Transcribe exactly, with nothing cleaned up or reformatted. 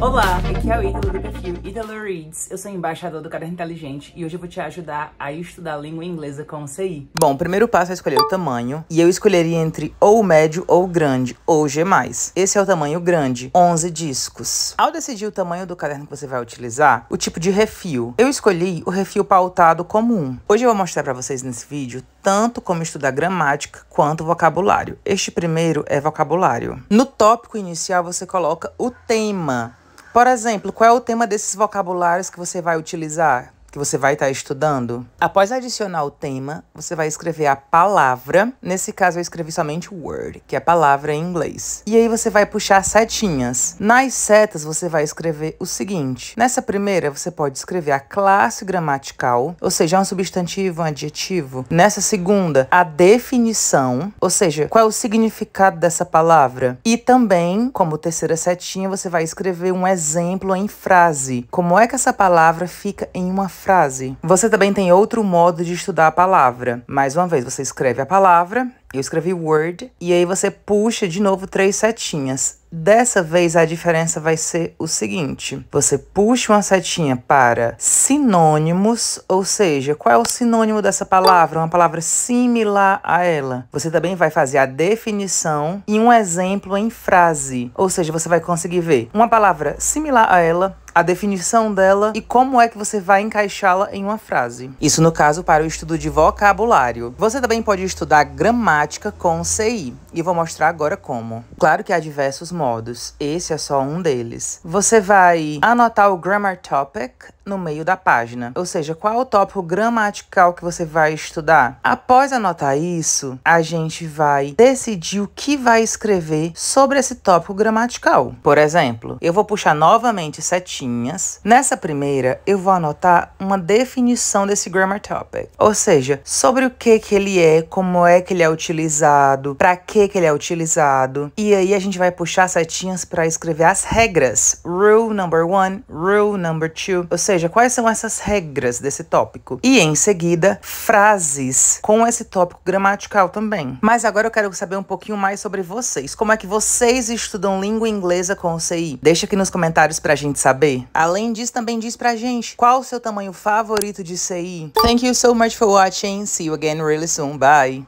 Olá, aqui é o Italo do perfil Italo Reads, eu sou embaixador do Caderno Inteligente e hoje eu vou te ajudar a estudar a língua inglesa com o C I. Bom, o primeiro passo é escolher o tamanho e eu escolheria entre ou médio ou grande, ou G mais. Esse é o tamanho grande, onze discos. Ao decidir o tamanho do caderno que você vai utilizar, o tipo de refil, eu escolhi o refil pautado comum. Hoje eu vou mostrar para vocês nesse vídeo tanto como estudar gramática quanto vocabulário. Este primeiro é vocabulário. No tópico inicial você coloca o tema. Por exemplo, qual é o tema desses vocabulários que você vai utilizar, que você vai estar estudando? Após adicionar o tema, você vai escrever a palavra. Nesse caso, eu escrevi somente word, que é palavra em inglês. E aí você vai puxar setinhas. Nas setas, você vai escrever o seguinte. Nessa primeira, você pode escrever a classe gramatical, ou seja, um substantivo, um adjetivo. Nessa segunda, a definição, ou seja, qual é o significado dessa palavra. E também, como terceira setinha, você vai escrever um exemplo em frase. Como é que essa palavra fica em uma frase? frase. Você também tem outro modo de estudar a palavra. Mais uma vez, você escreve a palavra, eu escrevi word, e aí você puxa de novo três setinhas. Dessa vez, a diferença vai ser o seguinte. Você puxa uma setinha para sinônimos, ou seja, qual é o sinônimo dessa palavra? Uma palavra similar a ela. Você também vai fazer a definição e um exemplo em frase. Ou seja, você vai conseguir ver uma palavra similar a ela, a definição dela e como é que você vai encaixá-la em uma frase. Isso, no caso, para o estudo de vocabulário. Você também pode estudar gramática com C I. E vou mostrar agora como. Claro que há diversos modos. Modos. Esse é só um deles. Você vai anotar o grammar topic no meio da página, ou seja, qual é o tópico gramatical que você vai estudar. Após anotar isso, a gente vai decidir o que vai escrever sobre esse tópico gramatical. Por exemplo, eu vou puxar novamente setinhas. Nessa primeira, eu vou anotar uma definição desse grammar topic, ou seja, sobre o que que ele é, como é que ele é utilizado, para que que ele é utilizado. E aí a gente vai puxar setinhas para escrever as regras. Rule number one, rule number two. Ou seja, quais são essas regras desse tópico. E em seguida, frases com esse tópico gramatical também. Mas agora eu quero saber um pouquinho mais sobre vocês. Como é que vocês estudam língua inglesa com o C I? Deixa aqui nos comentários pra gente saber. Além disso, também diz pra gente qual o seu tamanho favorito de C I. Thank you so much for watching. See you again really soon. Bye.